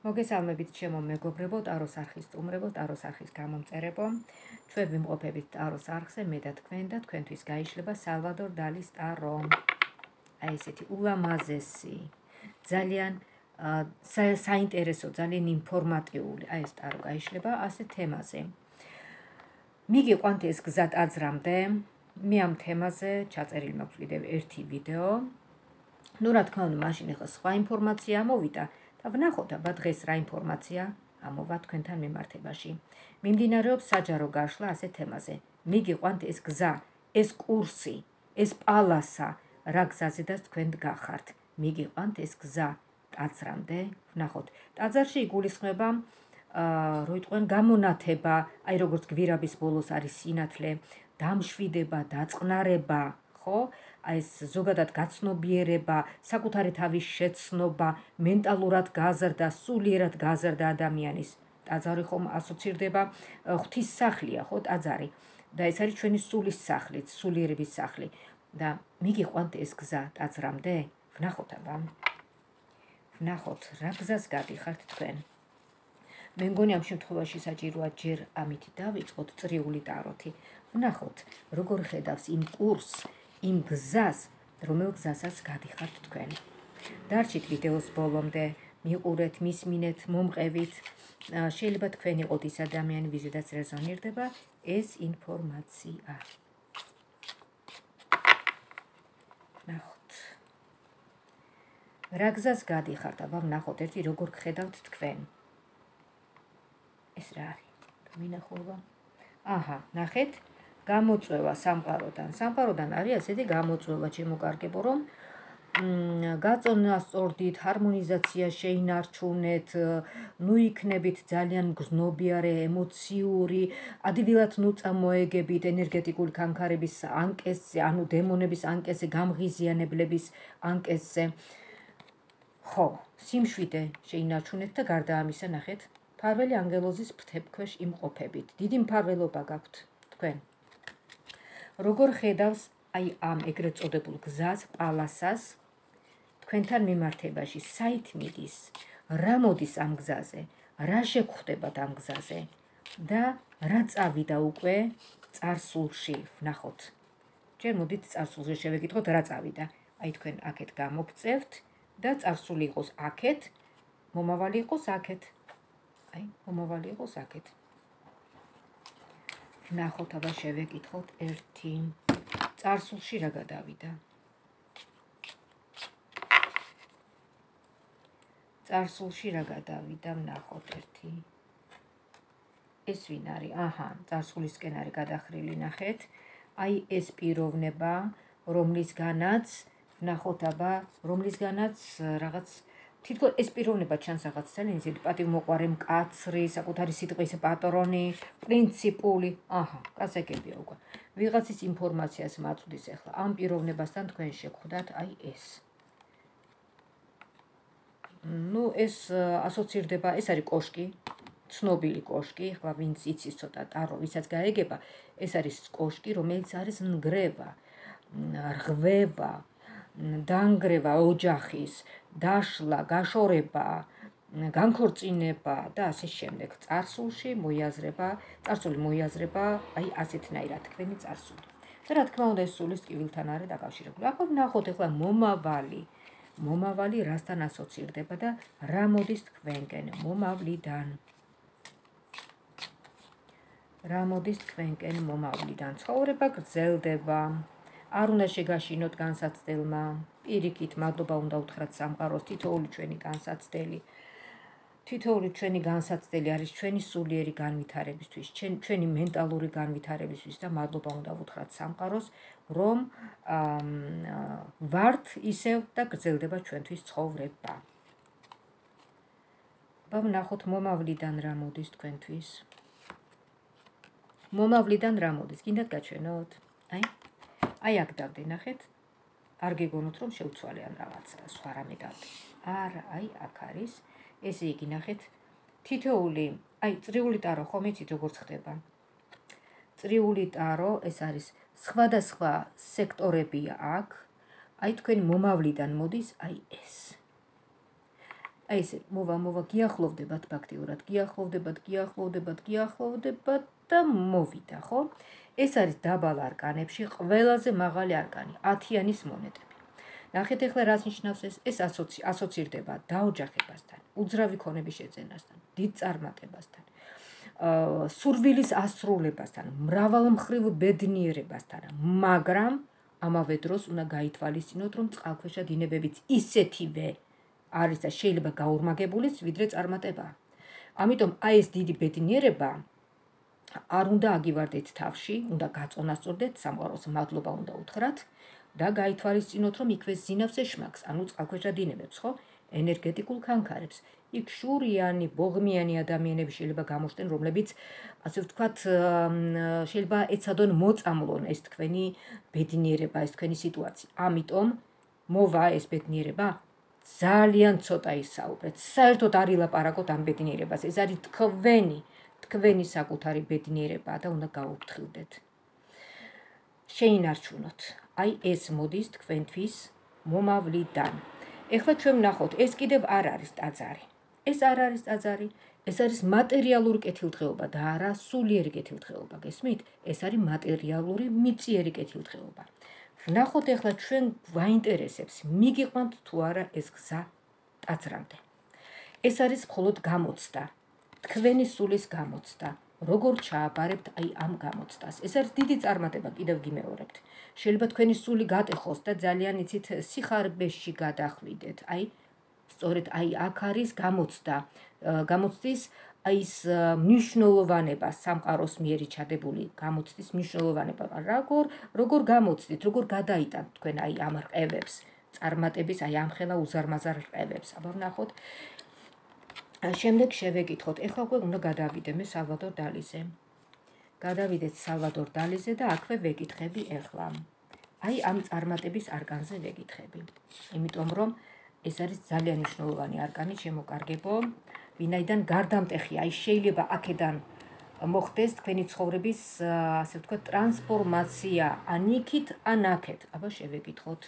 მოგესალმებით ჩემო მეგობრებო, ტაროს არხის სტუმრებო, ტაროს არხის გამომწერებო. ჩვენ ვიმყოფებით ტაროს არხზე, მე და თქვენ და თქვენთვის გაიშლება სალვადორ დალის ტარო. აი ესეთი ულამაზესი, ძალიან საინტერესო, ძალიან ინფორმატიული, აი ეს ტარო გაიშლება ასე თემაზე. მიგვიყვანთ ეს გზად აზრამდე. მე ამ თემაზე ჩაწერილი მაქვს კიდევ ერთი ვიდეო. ნუ რა თქმა უნდა, მაშინ ახლა სხვა ინფორმაცია მოვიდა. და ვნახოთ აბა დღეს რა ინფორმაცია ამოვა თქვენთან მიმართებაში. მიმდინარეობს საჯარო გაშლა ასე თემაზე. მიგიყვანთ ეს გზა, ეს კურსი, ეს პალასა, რა გზაზედაც თქვენ გახართ. მიგიყვანთ ეს გზა ტაძრამდე. ვნახოთ. ტაძარში იგულისხმება როიტყვენ გამონათება, აი როგორც გვირაბის ბოლოს არის სინათლე, დამშვიდება, დაწყნარება, ხო? Ai ზოგადად გაცნობიერება, საკუთარი თავის შეცნობა, მენტალურად გაზარდა, სულიერად გაზარდა ადამიანის. Ტაძარი ხომ ასოცირდება ღვთის სახლია, ხო, ტაძარი. და ეს არის ჩვენი სულის სახლი, სულიერების სახლი. და მიგიყვანთ ეს გზა ტაძრამდე. ვნახოთ აბა. ვნახოთ, რა გზას გადიხართ თქვენ. მე მგონი ამ შემთხვევაში საჭიროა ჯერ ამით დავიწყოთ წრიული ტაროთი. ვნახოთ, როგორ ხედავს იმ კურსს იმ გზას, რომელ გზასაც გადიხართ თქვენ. Დარჩით ვიდეოს ბოლომდე, მიყურეთ, მისმინეთ, მომყევით. Შეიძლება თქვენი ყოთ ის ადამიანი, ვიზედაც რეზონირდება ეს ინფორმაცია. ნახოთ. რა გზას გადიხართ, აბა ნახოთ ერთი როგორ ხედავთ თქვენ. ეს რა არის? მინახულვა. აჰა, ნახეთ. Გამოწვევა სამყაროდან. Სამყაროდან არის ესეთი გამოწვევა, შემოკარგებო, რომ გაწონა სწორდით, ჰარმონიზაცია შეინარჩუნეთ, ნუ იქნებით ძალიან გზნობიარე, ემოციური, ადვილად ნუ წამოეგებით ენერგეტიკული განქარების ანკესზე, ანუ დემონების ანკესზე, გამღიზიანებლების ანკესზე. ხო, სიმშვიდე შეინარჩუნეთ და გარდა ამისა ნახეთ, მფარველი ანგელოზის ფრთებქვეშ იმყოფებით. დიდი მფარველობა გაქვთ თქვენ. Როგორ ხედავს აი ამ ეგრეთ წოდებულ გზას, პალასას თქვენთან მიმართებაში, საით მიდის, რა მოდის ამ გზაზე, რა შეგხვდებათ ამ გზაზე და რა წავიდა უკვე წარსულში. Ვნახოთ. Ჯერ მოდით წარსულზე შევეკითხოთ რა წავიდა. Აი თქვენ აქეთ გამოგწევთ და წარსული იყოს აქეთ, მომავალი იყოს აქეთ. Აი მომავალი იყოს აქეთ. Ნახოთ აბა შევეკითხოთ ერთი წარსულში რა გადავიდა. Წარსულში რა გადავიდა, ნახოთ ერთი. ეს ვინ არის? აჰა, წარსულისკენ არის გადახრილი ნახეთ. Აი ეს პიროვნება, რომლისგანაც ნახოთ აბა, რომლისგანაც რაღაც თითქოს ეს პიროვნება ჩანს რაღაც ძალიან ისეთი პატივმოყვარე მკაცრი, საკუთარი სიტყვის პატრონი, პრინციპული. აჰა, გასაგებია უკვე. Ვიღაცის ინფორმაციას მაწვდის ახლა. Ამ პიროვნებასთან თქვენ შეგხვდათ აი ეს. Ну, ეს ასოცირდება, ეს არის კოშკი, ცნობილი კოშკი, ახლა ვინც იცის ცოტა ტარო, ვისაც გაეგება, ეს არის კოშკი, რომელიც არის ნგრევა, რღვევა, დაანგრევა ოჯახის. Dashla, gashoreba, განქორწინება და ასე შემდეგ. Წარსულში მოიაზრება, წარსული მოიაზრება, აი ასეთნაირად თქვენი წარსული. და რა თქმა უნდა, ეს სულის ტკივილთან არის დაკავშირებული. ახლა ვნახოთ ახლა მომავალი. Მომავალი რასთან ასოცირდება და რა მოდის თქვენკენ მომავლიდან. Რა მოდის თქვენკენ მომავლიდან. Ცხოვრება გრძელდება. არ უნდა შეგაშინოთ განსაცდელმა. Პირიქით, მადლობა უნდა უთხრათ სამყაროს, თითოეული ჩვენი განსაცდელი არის ჩვენი სულიერი განვითარებისთვის, ჩვენი მენტალური განვითარებისთვის და მადლობა უნდა უთხრათ სამყაროს, რომ ვართ ისევ და გრძელდება ჩვენთვის ცხოვრება. ვნახოთ მომავლიდან რა მოდის თქვენთვის. მომავლიდან რა მოდის? გინდათ გაჩვენოთ? აი აქ დავდენახეთ. არ გეგონოთ რომ შევცვალე ან რაღაც სხვა რამე გავდე. Არა, აი აქ არის. ესე იგი ნახეთ, თითოეული, აი წრიული ტარო ხომ იცით როგორ ხდება. Წრიული ტარო ეს არის სხვადასხვა სექტორებია აქ. Აი თქვენი მომავლიდან მოდის აი ეს. Ai se, mova, giaxlovdebat baktiurat, giaxlovdebat და მოვიდა, ხო? ეს არის დაბალ არკანებში ყველაზე მაღალი არკანი, 10-იანის მონეტები. ნახეთ ახლა რას ნიშნავს ეს? ეს ასოცირდება დაოჯახებასთან, უძრავი ქონების შეძენასთან, დიდ წარმატებასთან, სურვილის ასრულებასთან, მრავალმხრივ ბედნიერებასთან, მაგრამ ამავე დროს უნდა გაითვალისწინოთ, რომ წყალქვეშა დინებებიც ისეთივე არის და შეიძლება გაურმაგებულიც, ვიდრე წარმატება. ამიტომ აი ეს დიდი ბედნიერება არ უნდა აგივარდეთ თავში, უნდა გაწონასწორდეთ, სამყაროს მადლობა უნდა უთხრათ და გაითვალისწინოთ, რომ იქვე ზინავს ეშმაკს, ანუ წყალქვეშა დინებებს, ხო, ენერგეტიკულ ხანქარებს. იქ შურიანი, ბოღმიანი ადამიანები შეიძლება გამოჩნდნენ, რომლებიც, ასე ვთქვათ, შეიძლება ეცადონ მოწამლონ ეს თქვენი ბედნიერება, ეს თქვენი სიტუაცია. ამიტომ მოვა ეს ბედნიერება ძალიან ცოტა ისაუბრეთ. საერთოდ არ ილაპარაკოთ ამ ბედნიერებას. ეს არის თქვენი საკუთარი ბედნიერება და უნდა გაუფრთხილდეთ. შეინარჩუნოთ. აი ეს მოდის თქვენთვის მომავლიდან. ეხლა ჩვენ ვნახოთ, ეს კიდევ არ არის ტაძარი. ეს არ არის ტაძარი, ეს არის მატერიალური კეთილდღეობა და არა სულიერი კეთილდღეობა. გესმით? ეს არის მატერიალური მიწიერი კეთილდღეობა. ვნახოთ ეხლა ჩვენ გვაინტერესებს, მიგიყვანთ თუ არა ეს გზა ტაძრამდე. ეს არის მხოლოდ გამოცდა. თქვენი სულის გამოცდა, როგორ ჩააბარებთ აი ამ გამოცდას. ეს არის დიდი წარმატება, კიდევ გიმეორებთ. შეიძლება თქვენი სული გატეხოს და ძალიან იცით სიხარბეში გადახვიდეთ. აი სწორედ აი აქ არის გამოცდა, გამოცდის აი ეს მნიშვნელოვანება, სამყაროს მიერ ჩადებული გამოცდის მნიშვნელოვანება. როგორ გამოცდით, როგორ გადაიტანთ თქვენ აი ამ რყევებს, წარმატების აი ამ ხელა უზარმაზარ რყევებს. აბა ვნახოთ. Შემდეგ შევეკითხოთ, ეხლა უკვე უნდა გადავიდე მე სალვადორ დალიზე. გადავიდეთ სალვადორ დალიზე და აქვე ვეკითხები ეხლა. აი ამ წარმატების არგანზე ვეკითხები. იმიტომ რომ ეს არის ძალიან მნიშვნელოვანი არგანი, შემოკარგებო, ვინაიდან გარდამტეხი, აი შეიძლება აქედან მოხდეს თქვენი ცხოვრების, ასე ვთქვათ, ტრანსფორმაცია, ან იქით, ან აქეთ. აბა შევეკითხოთ.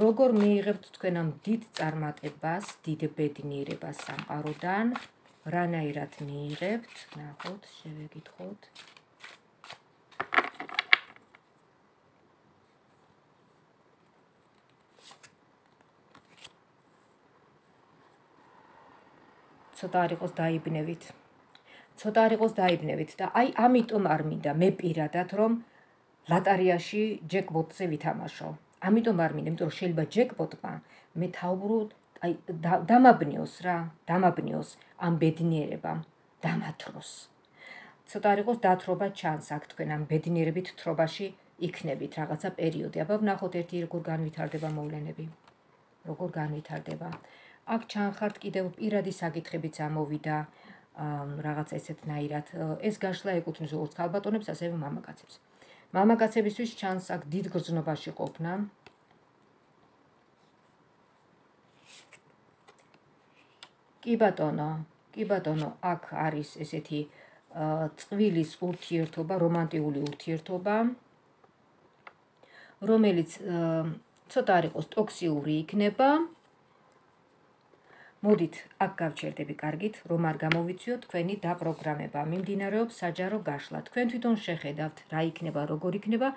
Როგორ მიიღებთ თქვენ ამ დიდ წარმატებას, დიდ ბედნიერებას სამყაროდან, რანაირად მიიღებთ, ნახოთ, შევეკითხოთ. ცოტა არ იყოს დაიბნევით. ცოტა არ იყოს დაიბნევით და აი ამიტომ არ მინდა მე პირადად რომ ლატარიაში ჯეკპოტზე ვითამაშო. Ამიტომ არ მინდა, იმიტომ რომ შეიძლება ჯეკპოტმა მე თავბრუდ აი დამაბნიოს რა, დამაბნიოს ამ ბედნიერებამ, დამათროს. ცოტა არ იყოს დათრობა ჩანს აქ თქვენ ამ ბედნიერებით თრობაში იქნებით რაღაცა პერიოდი. აბა ვნახოთ ერთი როგორ განვითარდება მოვლენები. როგორ განვითარდება. აქ ჩანხართ კიდევ პირადი საკითხებიც ამოვიდა რაღაცა ესეთნაირად. ეს გაშლა ეკუთვნის ორცალბატონებს, ასევე მამაკაცებს. მამაკაცებისთვის ჩანს აქ დიდ გრძნობაში ყოფნა. კი ბატონო, აქ არის ესეთი წვილის ურთიერთობა, რომანტიკული ურთიერთობა, რომელიც ცოტა არ იყოს ტოქსიური იქნება. მოდით, აქ გავჩერდები კარგით, რომ არ გამოვიციოთ თქვენი დაპროგრამება. მიმდინარეობს საჯარო გაშლა. თქვენ თვითონ შეხედავთ, რა იქნება, როგორ იქნება,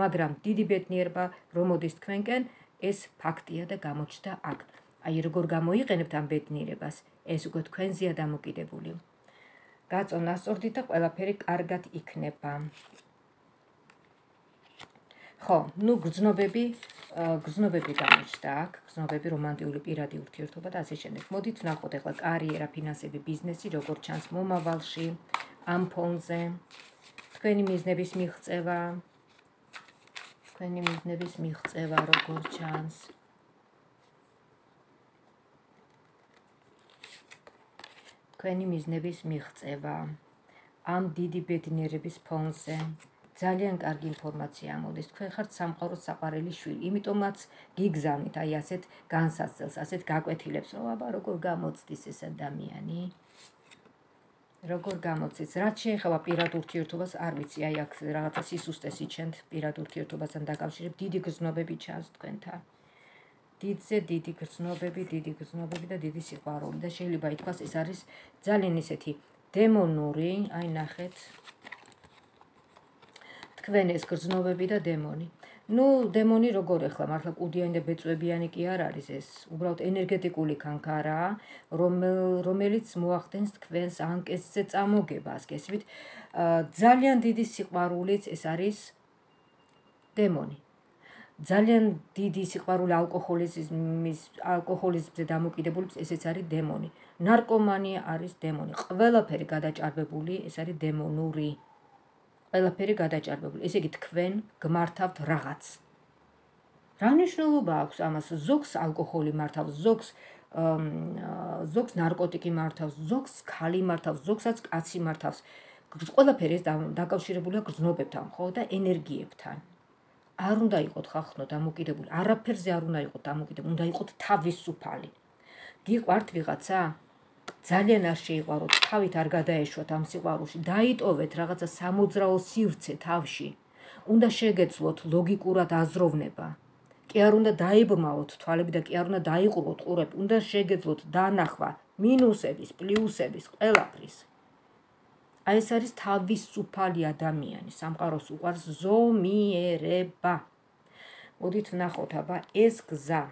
მაგრამ დიდი ბედნიერება, რომ მოდის თქვენკენ, ეს ფაქტია და გამოჩნდა აქ. აი, როგორ გამოიყენებთ ამ ბედნიერებას, ეს უკვე თქვენზეა დამოკიდებული. გაწონასწორდით და ყველაფერი კარგად იქნება. ხო, ნუ გრძნობები გამოჩნდა აქ, გრძნობები, რომანტიკული პირადი ურთიერთობა და ასე შემდეგ. მოდით ვნახოთ ახლა კარიერა, ფინანსები, ბიზნესი, როგორ ჩანს მომავალში, ამ ფონზე, თქვენი მიზნების მიღწევა, როგორ ჩანს. თქვენი მიზნების მიღწევა ამ დიდი ბედნიერების ფონზე. ძალიან კარგი ინფორმაცია მოდის. თქვენ ხართ სამყაროს საყვარელი შვილი. იმიტომაც გიგზავნით აი ასეთ განსაცდელს, ასეთ გაკვეთილებს, რომ აბა როგორ გამოცდის ეს ადამიანი. როგორ გამოცდის? რაც შეეხება პირად ურთიერთობას, არ ვიცი, აი აქ რაღაცა სისუსტეს იჩენთ, პირად ურთიერთობასთან დაკავშირებით დიდი გზნობები ჩანს თქვენთან. Didze didi grzნობები, didi grzნობები და დიდი სიყვარული და შეიძლება ითქვას ეს არის ძალიან ისეთი დემონური, აი ნახეთ. Თქვენ ეს გრძნობები და დემონი. Ну, დემონი როგორ ახლა მართლა კუდიანი და ბეწვებიანი კი არ არის ეს. Უბრალოდ ენერგეტიკული კანკარაა, რომელიც მოახდენს თქვენს ანკესზე წამოგებას, გესმით? Ძალიან დიდი სიყვარულიც ეს არის დემონი. Ძალიან დიდი სიყვარული ალკოჰოლიზმზე დამოკიდებული ესეც არის დემონი. Ნარკომანია არის დემონი. Ყველაფერი გადაჭარბებული, ეს არის დემონური. Ყველაფერი გადაჭარბებული. Ესე იგი თქვენ გმართავთ რაღაც. Რა მნიშვნელობა აქვს ამას? Ზოგს ალკოჰოლი მართავს, ზოგს ნარკოტიკი მართავს, ზოგს ქალი მართავს, ზოგსაც კაცი მართავს. Ყველაფერი ეს დაკავშირებულია გრძნობებთან, ხო და ენერგიებთან. არ უნდა იყოთ ხახნო დამოკიდებული. Არაფერზე არ უნდა იყოთ დამოკიდებული. Უნდა იყოთ თავისუფალი. Გიყვართ ვიღაცა? Ძალიან არ შეიყვაროთ, თავით არ გადაეშვათ ამ სიყვარულში. Დაიტოვეთ რაღაცა სამოძრაო სივრცე თავში. Უნდა შეგეძლოთ ლოგიკურად აზროვნება. Კი არ უნდა დაიბმავოთ თვალები და კი არ უნდა დაიყუროთ ყურები. Უნდა შეგეძლოთ დანახვა მინუსების, პლუსების, ყველაფრის. Ai ეს არის თავისუფალი ადამიანი, სამყაროს უყარს ზომიერება. Მოდით ვნახოთ აბა ეს გზა.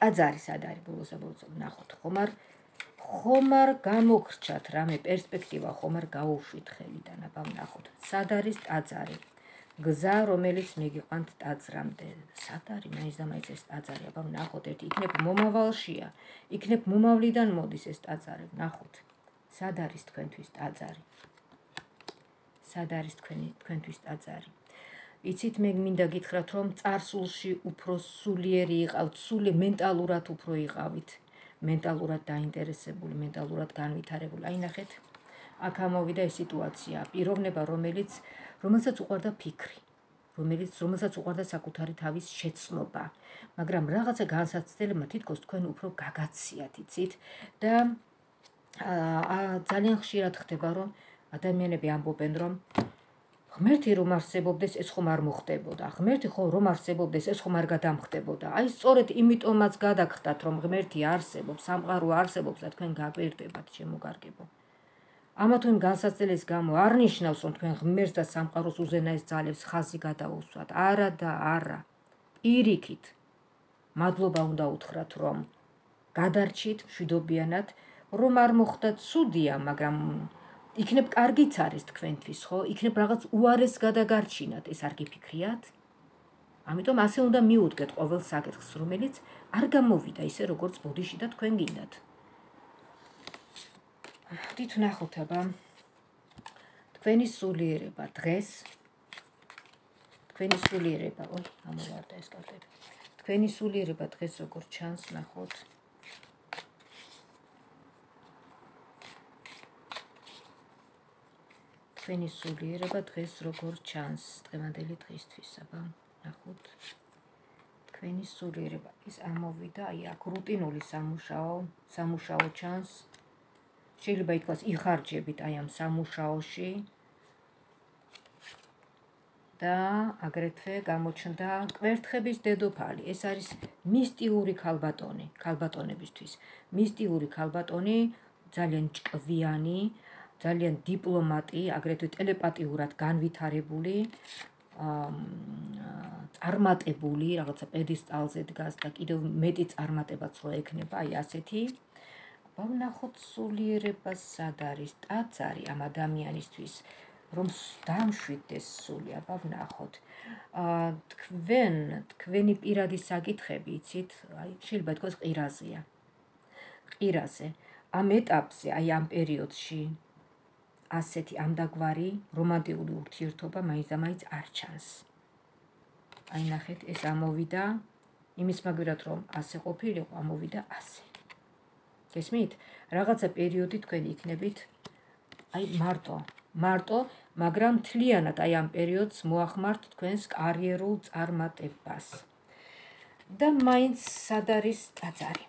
Ტაძარის არ არის ბოლო-ბოლო ვნახოთ. ხომარ გამოგრჩათ რამე პერსპექტივა, ხომარ გაუშვით ხელიდან აბა ვნახოთ. Სად არის ტაძარი? Გზა, რომელიც მიგიყვანთ ტაძრამდე. Სად არის? Მაინც ეს ტაძარი აბა ვნახოთ. Ერთი იქნებ მომავალშია. Იქნებ მომავლიდან მოდის ეს ტაძარი, ვნახოთ. Სად არის თქვენთვის ტაძარი? Სად არის თქვენთვის ტაძარი? Იცით მე მინდა გითხრათ რომ წარსულში უფრო სულიერი იყავთ, მენტალურად უფრო იყავით, მენტალურად დაინტერესებული, მენტალურად განვითარებული. Აი ნახეთ, აქ ამოვიდა ეს სიტუაცია, პიროვნება რომელსაც უყვარდა ფიქრი, რომელსაც უყვარდა საკუთარი თავის შეცნობა, მაგრამ რაღაცა განსაცდელმა თითქოს თქვენ უფრო გაგაციათ, იცით და ძალიან ხშირად ხდება რომ ადამიანები ამბობენ რომ ღმერთი რომ არსებობდეს ეს ხომ არ მოხდებოდა. Ღმერთი რომ არსებობდეს ეს ხომ არ გადამხდებოდა. Აი სწორედ იმიტომაც გადაგხდათ რომ ღმერთი არსებობს, სამყარო არსებობს და თქვენ გაკვირდებათ შემოგარგებო. Ამა თუ იმ განსაცდელის გამო არ ნიშნავს რომ თქვენ ღმერთს და სამყაროს უზენაეს ძალებს ხაზი გადაუსვათ. Არა და არა. Პირიქით მადლობა უნდა უთხრათ რომ გადარჩით მშვიდობიანად რომ არ მოხდა ცუდია, მაგრამ იქნებ კარგიც არის თქვენთვის, ხო? Იქნებ რაღაც უარეს გადაგარჩინათ, ეს არ გიფიქრიათ? Ამიტომ ასე უნდა მიუდგეთ ყოველ საკითხს, რომელიც არ გამოვიდა ისე როგორც ბოდიში და თქვენ გინდათ. Ხვდით ვნახოთ აბა. Თქვენი სულიერება დღეს. Თქვენი სულიერება, ამოვარდა ეს კარტები. Თქვენი სულიერება დღეს როგორ ჩანს, ნახოთ. Თქვენი სულიერება დღეს როგორ ჩანს დღევანდელი დღისთვის აბა ნახოთ თქვენი სულიერება ის ამოვიდა აი აქ რუტინული სამუშაო ჩანს შეიძლება ითქვას იხარჯებით აი ამ სამუშაოში და აგრეთვე გამოჩნდა კვერთხების დედოფალი ეს არის მისტიური ქალბატონი ქალბატონებისთვის მისტიური ქალბატონი ძალიან ჭკვიანი ძალიან დიპლომატი, აგრეთვე ტელეპათიურად განვითარებული, წარმატებული, რაღაცა პედესტალზე დგას და კიდევ მეტი წარმატებაც რო ექნება, აი ასეთი. Ვნახოთ სულიერება სად არის ტაძარი ამ ადამიანისთვის, რომ დამშვიდდეს სული, აბა ვნახოთ. Თქვენი პირადი საკითხები, იცით, აი შეიძლება თქოს ყირაზია. ყირაზე, ამ ეტაპზე, აი ამ პერიოდში ასეთი ამდაგვარი რომანტიკული ურთიერთობა მაინცდამაინც არ ჩანს. Აი ნახეთ, ეს ამოვიდა იმის მაგალითად რომ ასე ყოფილიყო, ამოვიდა ასე. Გესმით? Რაღაცა პერიოდი თქვენ იქნებით აი მარტო, მაგრამ თლიანად აი ამ პერიოდს მოახმართ თქვენს კარიერულ წარმატებას. და მაინც სად არის ტაძარი?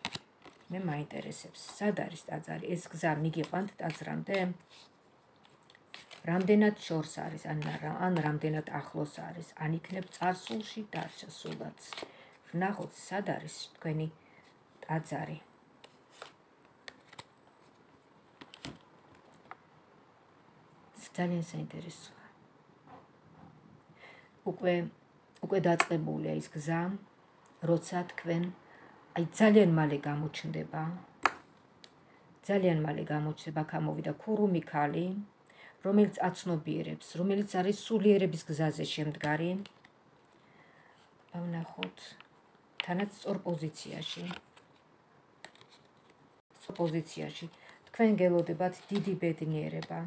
მე მაინტერესებს, სად არის ტაძარი? ეს გზა მიგიყვანთ ტაძრამდე? Რამდენად შორს არის, ან რამდენად ახლოს არის, ან იქნებ წარსულში დარჩა სულაც. ვნახოთ სად არის თქვენი ტაძარი. ძალიან საინტერესოა. უკვე დაწყებულია ის გზა, როცა თქვენ აი ძალიან მალე გამოჩნდება გამოვიდა ქურუმი ქალი, რომელიც აცნობიერებს, რომელიც არის სულიერების გზაზე შემდგარი. ვნახოთ, თანაც სწორ პოზიციაში. თქვენ გელოდებათ დიდი ბედნიერება.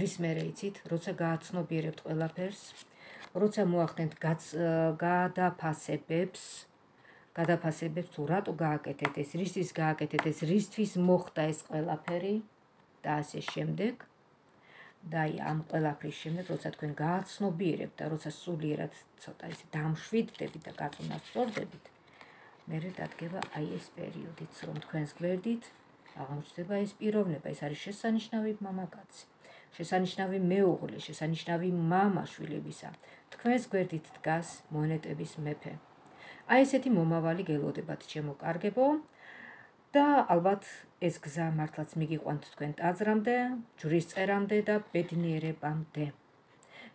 Რის მერე იცით, როცა გააცნობიერებთ ყველაფერს, როცა მოახდენთ გადაფასებებს, თუ რატო გააკეთეთ ეს, რისთვის გააკეთეთ ეს, რისთვის მოხდა ეს ყველაფერი და ასე შემდეგ. და ამ ყველაფრის შემდეგ, როცა თქვენ გააცნობიერებთ და როცა სულიერად ცოტა ისე დამშვიდდებით და გაწონას სწორდებით, მერე დადგება აი ეს პერიოდიც, რომ თქვენს გვერდით აღმოჩნდება ეს პიროვნება, ეს არის შესანიშნავი მამაკაცი, შესანიშნავი მეუღლე, შესანიშნავი მამა შვილებისა. თქვენს გვერდით დგას მონეტების მეფე. აი ესეთი მომავალი გელოდებათ შემოკარგებო და ალბათ ეს გზა მართლაც მიგიყვანთ თქვენ ტაძრამდე, ჯვრისწერამდე და ბედნიერებამდე.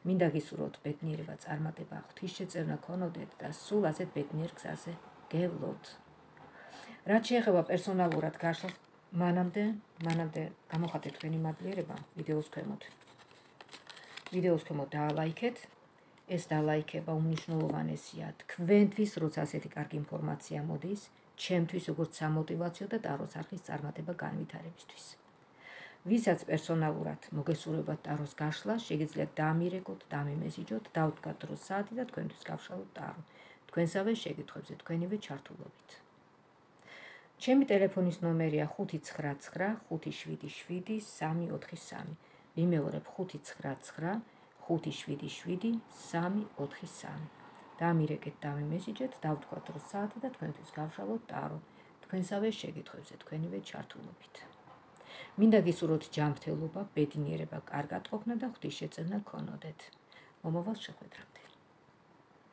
მინდა გისურვოთ ბედნიერება, წარმატება, ღვთისშეწევნა ქონოდეთ და სულ ასეთ ბედნიერ გზაზე გევლოთ. რაც შეეხება პერსონალურად გაშლილ მანამდე გამოხატეთ თქვენი მადლიერება ვიდეოს ქვემოთ დალაიქეთ. ეს დალაიქება უმნიშვნელოვანესია თქვენთვის, როცა ასეთი კარგი ინფორმაცია მოდის ჩემთვის, როგორც სამოტივაციო და ტაროს არხის წარმატება განვითარებისთვის. ვისაც პერსონალურად მოგესურვებათ ტაროს გაშლა, შეგიძლიათ დამირეკოთ, დამიმესიჯოთ, დავდგათ როს საათი და თქვენთვის გავშალოთ ტარო თქვენსავე შეკითხვებზე, თქვენივე ჩართულობით. ჩემი ტელეფონის ნომერია 599 577 343. ვიმეორებ, 599 577 343. დამირეკეთ, დამიმესიჯეთ, დავთქვათ როს საათი და თქვენთვის გავშალოთ ტარო თქვენსავე შეკითხვებზე, თქვენივე ჩართულობით. მინდა გისურვოთ ჯანმრთელობა, ბედნიერება, კარგად ყოფნა და ღვთისშეწევნა გქონოდეთ. მომავალ შეხვედრამდე.